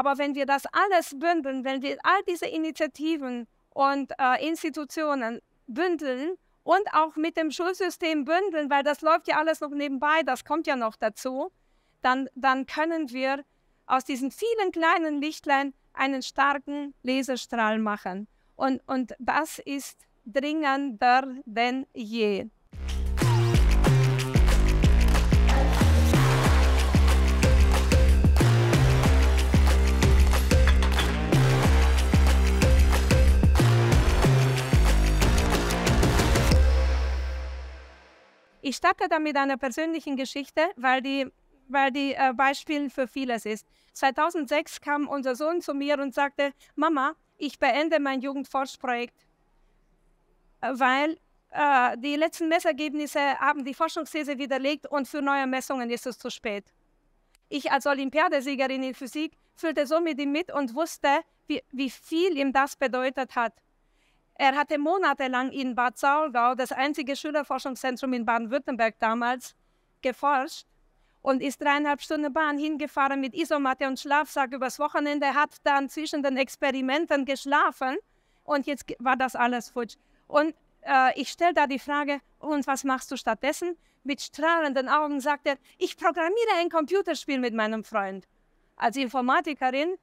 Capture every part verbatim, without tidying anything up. Aber wenn wir das alles bündeln, wenn wir all diese Initiativen und äh, Institutionen bündeln und auch mit dem Schulsystem bündeln, weil das läuft ja alles noch nebenbei, das kommt ja noch dazu, dann, dann können wir aus diesen vielen kleinen Lichtlein einen starken Laserstrahl machen. Und, und das ist dringender denn je. Ich starte da mit einer persönlichen Geschichte, weil die, weil die äh, Beispiel für vieles ist. zweitausendsechs kam unser Sohn zu mir und sagte, Mama, ich beende mein Jugendforschprojekt, weil äh, die letzten Messergebnisse haben die Forschungsthese widerlegt und für neue Messungen ist es zu spät. Ich als Olympiadesiegerin in Physik fühlte so mit ihm mit und wusste, wie, wie viel ihm das bedeutet hat. Er hatte monatelang in Bad Saulgau, das einzige Schülerforschungszentrum in Baden-Württemberg damals, geforscht und ist dreieinhalb Stunden Bahn hingefahren mit Isomatte und Schlafsack übers Wochenende, hat dann zwischen den Experimenten geschlafen und jetzt war das alles futsch. Und äh, ich stelle da die Frage, und was machst du stattdessen? Mit strahlenden Augen sagt er, ich programmiere ein Computerspiel mit meinem Freund. Als Informatikerin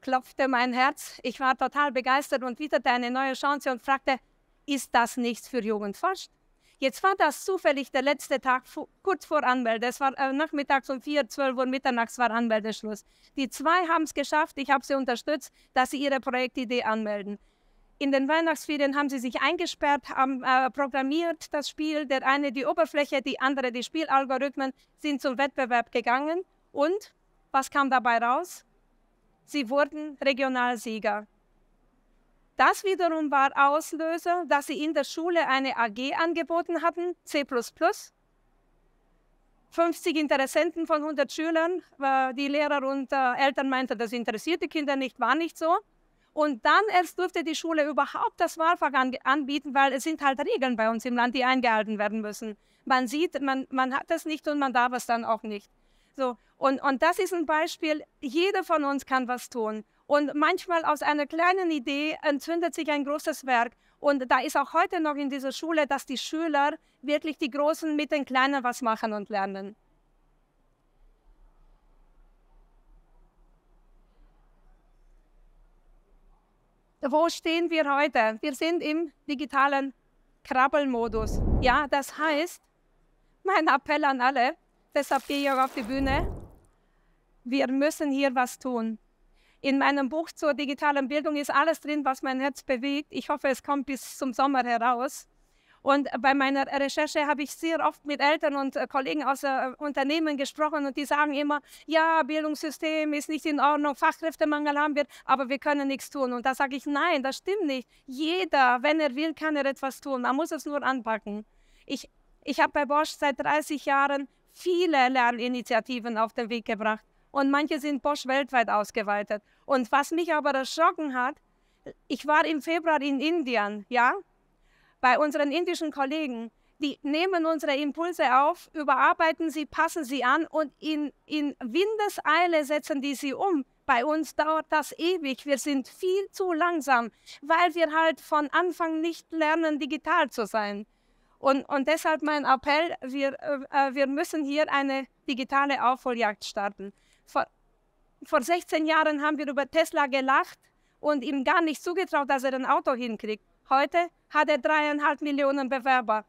klopfte mein Herz. Ich war total begeistert und witterte eine neue Chance und fragte, ist das nichts für Jugend forscht? Jetzt war das zufällig der letzte Tag, kurz vor Anmelde. Es war äh, nachmittags um vier, zwölf Uhr, mitternachts war Anmeldeschluss. Die zwei haben es geschafft, ich habe sie unterstützt, dass sie ihre Projektidee anmelden. In den Weihnachtsferien haben sie sich eingesperrt, haben äh, programmiert das Spiel. Der eine die Oberfläche, die andere die Spielalgorithmen, sind zum Wettbewerb gegangen. Und was kam dabei raus? Sie wurden Regionalsieger. Das wiederum war Auslöser, dass sie in der Schule eine A G angeboten hatten, C plus plus. fünfzig Interessenten von hundert Schülern, die Lehrer und Eltern meinten, das interessiert die Kinder nicht, war nicht so. Und dann erst durfte die Schule überhaupt das Wahlfach anbieten, weil es sind halt Regeln bei uns im Land, die eingehalten werden müssen. Man sieht, man, man hat es nicht und man darf es dann auch nicht. So, und, und das ist ein Beispiel, jeder von uns kann was tun. Und manchmal aus einer kleinen Idee entzündet sich ein großes Werk. Und da ist auch heute noch in dieser Schule, dass die Schüler wirklich die Großen mit den Kleinen was machen und lernen. Wo stehen wir heute? Wir sind im digitalen Krabbelmodus. Ja, das heißt, mein Appell an alle, deshalb gehe ich auch auf die Bühne. Wir müssen hier was tun. In meinem Buch zur digitalen Bildung ist alles drin, was mein Herz bewegt. Ich hoffe, es kommt bis zum Sommer heraus. Und bei meiner Recherche habe ich sehr oft mit Eltern und Kollegen aus Unternehmen gesprochen und die sagen immer, ja, Bildungssystem ist nicht in Ordnung, Fachkräftemangel haben wir, aber wir können nichts tun. Und da sage ich, nein, das stimmt nicht. Jeder, wenn er will, kann er etwas tun. Man muss es nur anpacken. Ich, ich habe bei Bosch seit dreißig Jahren viele Lerninitiativen auf den Weg gebracht und manche sind Bosch weltweit ausgeweitet. Und was mich aber erschrocken hat, ich war im Februar in Indien, ja, bei unseren indischen Kollegen, die nehmen unsere Impulse auf, überarbeiten sie, passen sie an und in, in Windeseile setzen die sie um. Bei uns dauert das ewig, wir sind viel zu langsam, weil wir halt von Anfang nicht lernen, digital zu sein. Und, und deshalb mein Appell, wir, äh, wir müssen hier eine digitale Aufholjagd starten. Vor, vor sechzehn Jahren haben wir über Tesla gelacht und ihm gar nicht zugetraut, dass er ein Auto hinkriegt. Heute hat er dreieinhalb Millionen Bewerber.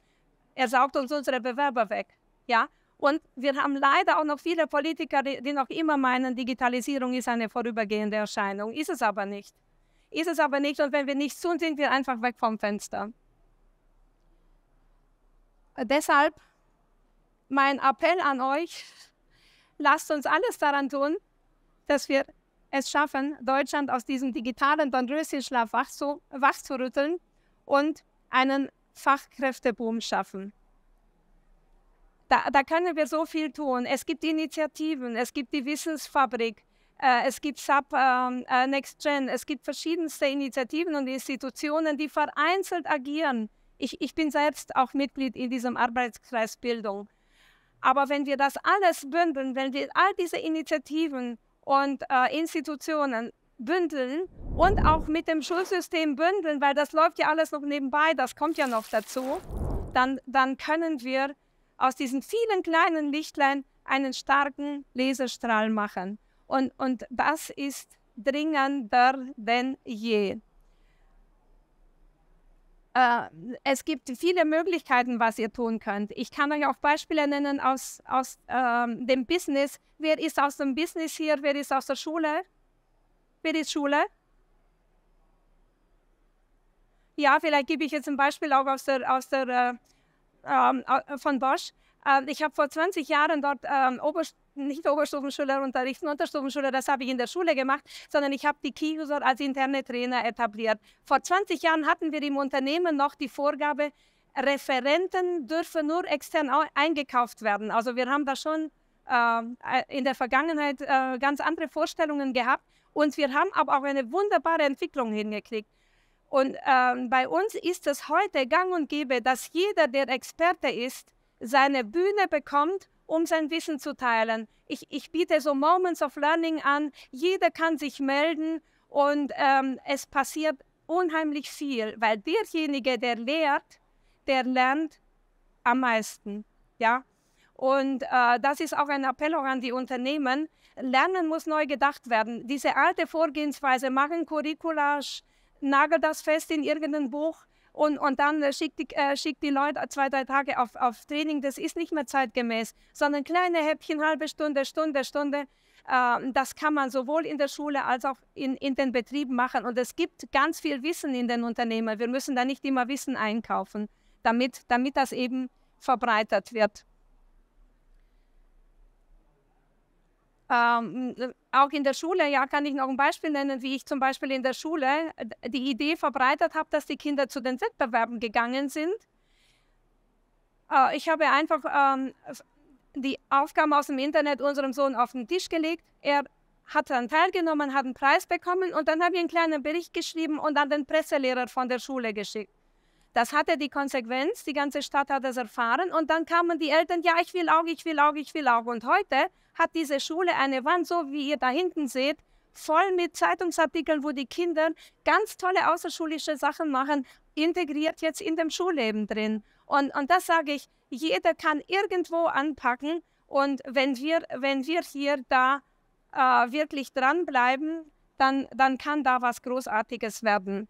Er saugt uns unsere Bewerber weg. Ja? Und wir haben leider auch noch viele Politiker, die, die noch immer meinen, Digitalisierung ist eine vorübergehende Erscheinung. Ist es aber nicht. Ist es aber nicht. Und wenn wir nichts tun, sind wir einfach weg vom Fenster. Deshalb mein Appell an euch, lasst uns alles daran tun, dass wir es schaffen, Deutschland aus diesem digitalen Dornröschenschlaf wach zu, wach zu rütteln und einen Fachkräfteboom schaffen. Da, da können wir so viel tun. Es gibt Initiativen, es gibt die Wissensfabrik, äh, es gibt S A P äh, Next Gen, es gibt verschiedenste Initiativen und Institutionen, die vereinzelt agieren. Ich, ich bin selbst auch Mitglied in diesem Arbeitskreis Bildung. Aber wenn wir das alles bündeln, wenn wir all diese Initiativen und äh, Institutionen bündeln und auch mit dem Schulsystem bündeln, weil das läuft ja alles noch nebenbei, das kommt ja noch dazu, dann, dann können wir aus diesen vielen kleinen Lichtlein einen starken Laserstrahl machen. Und, und das ist dringender denn je. Äh, es gibt viele Möglichkeiten, was ihr tun könnt. Ich kann euch auch Beispiele nennen aus, aus äh, dem Business. Wer ist aus dem Business hier? Wer ist aus der Schule? Wer ist Schule? Ja, vielleicht gebe ich jetzt ein Beispiel auch aus der, aus der, äh, äh, von Bosch. Äh, ich habe vor zwanzig Jahren dort äh, Oberstufen, nicht Oberstufenschüler unterrichten, Unterstufenschüler, das habe ich in der Schule gemacht, sondern ich habe die Key-User als interne Trainer etabliert. Vor zwanzig Jahren hatten wir im Unternehmen noch die Vorgabe, Referenten dürfen nur extern eingekauft werden. Also wir haben da schon äh, in der Vergangenheit äh, ganz andere Vorstellungen gehabt und wir haben aber auch eine wunderbare Entwicklung hingekriegt. Und äh, bei uns ist es heute gang und gäbe, dass jeder, der Experte ist, seine Bühne bekommt, um sein Wissen zu teilen. Ich, ich biete so Moments of Learning an, jeder kann sich melden und ähm, es passiert unheimlich viel, weil derjenige, der lehrt, der lernt am meisten. Ja? Und äh, das ist auch ein Appell auch an die Unternehmen, Lernen muss neu gedacht werden. Diese alte Vorgehensweise, machen Curriculage, nagel das fest in irgendein Buch, Und, und dann schickt die, äh, schickt die Leute zwei, drei Tage auf, auf Training, das ist nicht mehr zeitgemäß, sondern kleine Häppchen, halbe Stunde, Stunde, Stunde, äh, das kann man sowohl in der Schule als auch in, in den Betrieben machen. Und es gibt ganz viel Wissen in den Unternehmen, wir müssen da nicht immer Wissen einkaufen, damit, damit das eben verbreitert wird. Ähm, auch in der Schule, ja, kann ich noch ein Beispiel nennen, wie ich zum Beispiel in der Schule die Idee verbreitet habe, dass die Kinder zu den Wettbewerben gegangen sind. Äh, ich habe einfach ähm, die Aufgaben aus dem Internet unserem Sohn auf den Tisch gelegt. Er hat dann teilgenommen, hat einen Preis bekommen und dann habe ich einen kleinen Bericht geschrieben und an den Presselehrer von der Schule geschickt. Das hatte die Konsequenz, die ganze Stadt hat das erfahren und dann kamen die Eltern, ja, ich will auch, ich will auch, ich will auch. Und heute hat diese Schule eine Wand, so wie ihr da hinten seht, voll mit Zeitungsartikeln, wo die Kinder ganz tolle außerschulische Sachen machen, integriert jetzt in dem Schulleben drin. Und, und das sage ich, jeder kann irgendwo anpacken und wenn wir, wenn wir hier da äh, wirklich dranbleiben, dann, dann kann da was Großartiges werden.